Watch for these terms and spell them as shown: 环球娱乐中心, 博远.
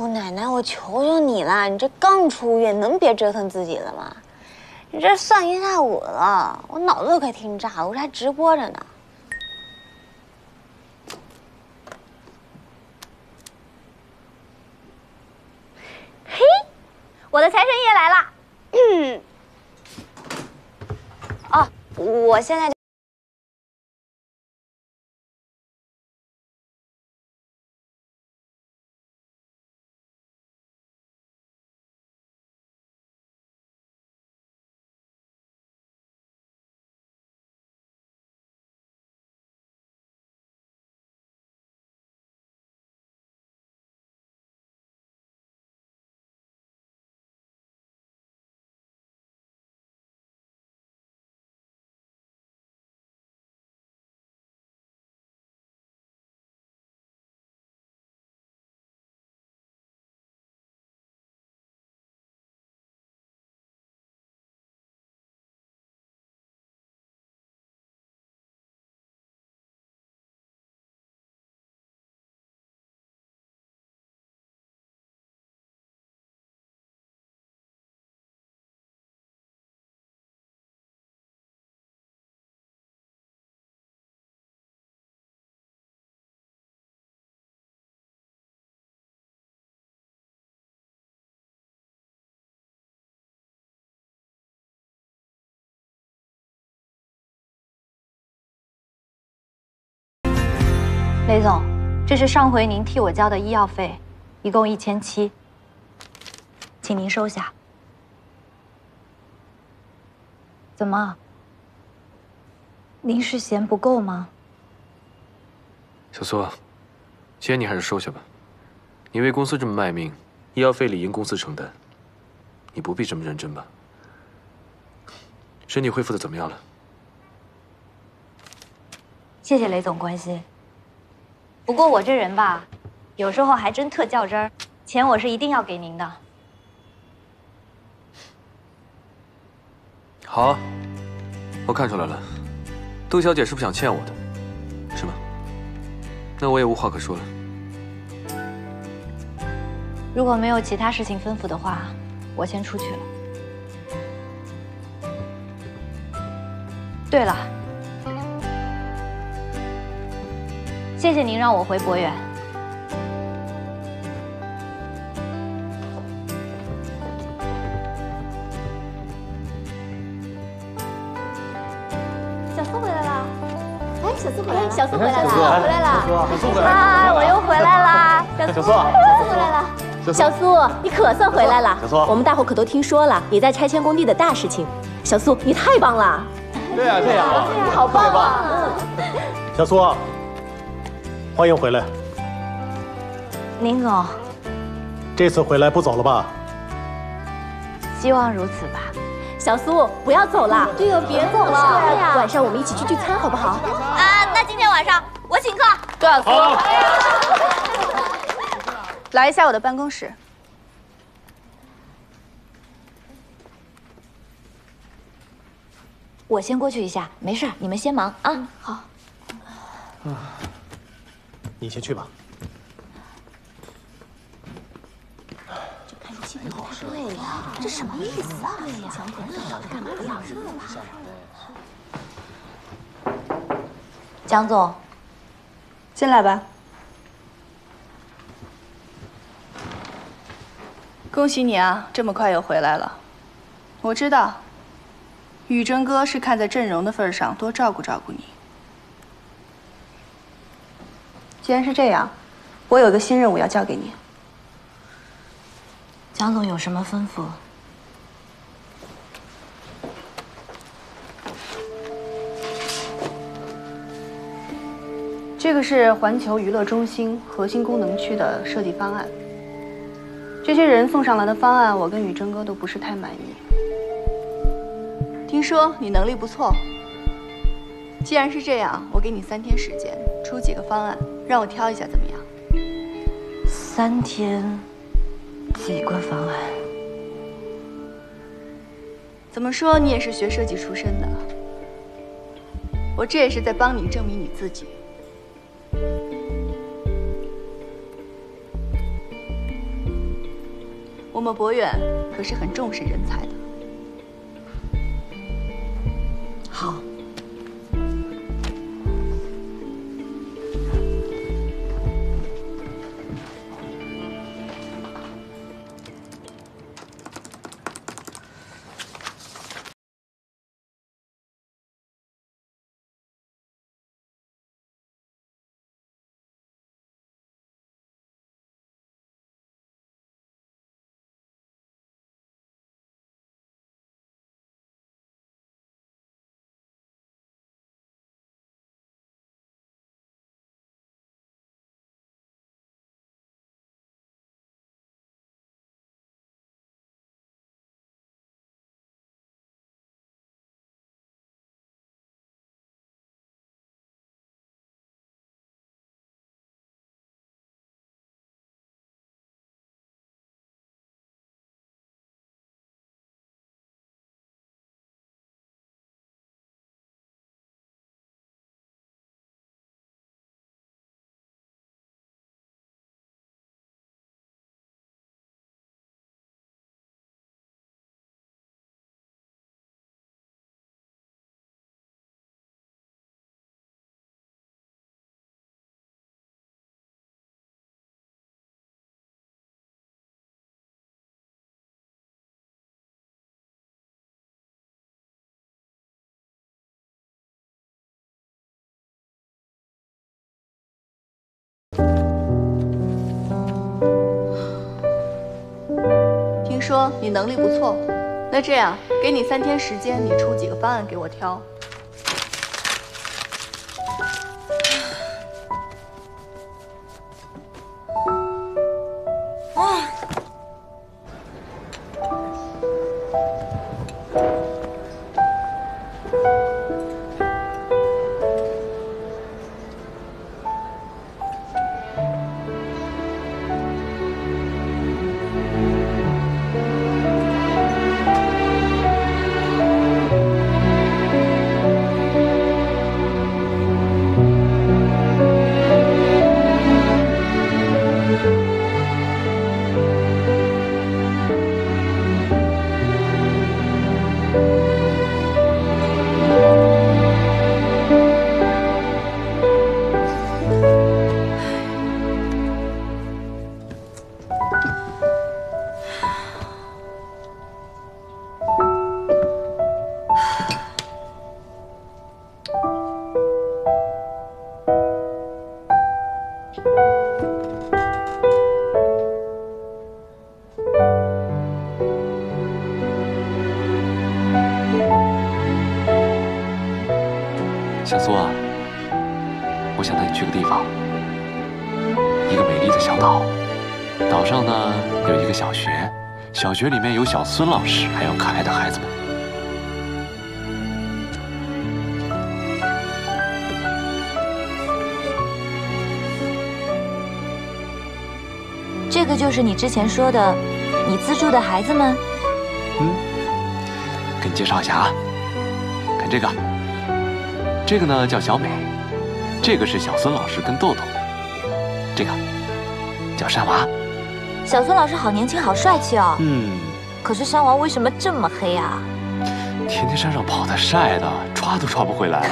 姑奶奶，我求求你了，你这刚出月，能别折腾自己了吗？你这算一下午了，我脑子都快听炸了，我这还直播着呢。嘿，我的财神爷来了。嗯。哦，我现在就。 雷总，这是上回您替我交的医药费，一共1700，请您收下。怎么？您是嫌不够吗？小苏，既然你还是收下吧。你为公司这么卖命，医药费理应公司承担，你不必这么认真吧？身体恢复的怎么样了？谢谢雷总关心。 不过我这人吧，有时候还真特较真儿，钱我是一定要给您的。好啊，我看出来了，杜小姐是不想欠我的，是吗？那我也无话可说了。如果没有其他事情吩咐的话，我先出去了。对了。 谢谢您让我回博远。小苏回来了！哎，小苏回来了！小苏回来了！回来了！小苏回来了！啊，我又回来啦！小苏，回来了！小苏，你可算回来了！小苏，我们大伙可都听说了你在拆迁工地的大事情。小苏，你太棒了！对呀，对呀，好棒啊！小苏。 欢迎回来，宁总。这次回来不走了吧？希望如此吧。小苏，不要走了。对呀，别走了。晚上我们一起去聚餐，好不好？啊，那今天晚上我请客。对，小苏。来一下我的办公室。我先过去一下，没事，你们先忙啊。好。你先去吧。就看这气氛不太对呀，这什么意思啊？对呀，干嘛不要热闹？蒋总，进来吧。恭喜你啊，这么快又回来了。我知道，宇真哥是看在阵容的份上，多照顾照顾你。 既然是这样，我有个新任务要交给你。蒋总有什么吩咐？这个是环球娱乐中心核心功能区的设计方案。这些人送上来的方案，我跟宇真哥都不是太满意。听说你能力不错。 既然是这样，我给你3天时间，出几个方案，让我挑一下，怎么样？3天，几个方案？怎么说你也是学设计出身的，我这也是在帮你证明你自己。我们博远可是很重视人才的。好，说你能力不错，那这样给你3天时间，你出几个方案给我挑。哇！小苏啊，我想带你去个地方，一个美丽的小岛。岛上呢有一个小学，小学里面有小孙老师，还有可爱的孩子们。这个就是你之前说的，你资助的孩子们。嗯，给你介绍一下啊，看这个。 这个呢叫小美，这个是小孙老师跟豆豆，这个叫山娃。小孙老师好年轻，好帅气哦。嗯。可是山娃为什么这么黑啊？天天山上跑的晒的，抓都抓不回来。